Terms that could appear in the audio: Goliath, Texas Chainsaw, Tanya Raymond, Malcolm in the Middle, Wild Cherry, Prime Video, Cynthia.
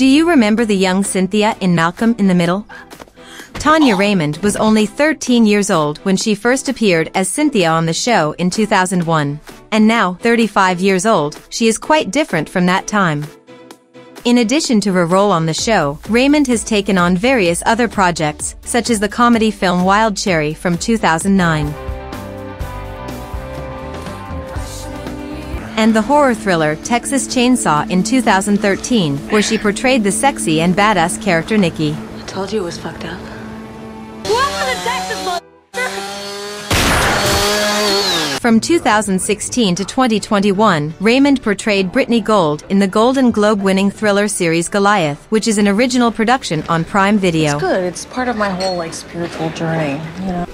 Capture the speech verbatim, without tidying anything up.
Do you remember the young Cynthia in Malcolm in the Middle? Tanya Raymond was only thirteen years old when she first appeared as Cynthia on the show in two thousand one. And now, thirty-five years old, she is quite different from that time. In addition to her role on the show, Raymond has taken on various other projects, such as the comedy film Wild Cherry from two thousand nine. And the horror thriller Texas Chainsaw in two thousand thirteen, where she portrayed the sexy and badass character Nikki. I told you it was fucked up. From two thousand sixteen to twenty twenty-one, Raymond portrayed Brittany Gold in the Golden Globe-winning thriller series Goliath, which is an original production on Prime Video. It's good. It's part of my whole like spiritual journey, you know.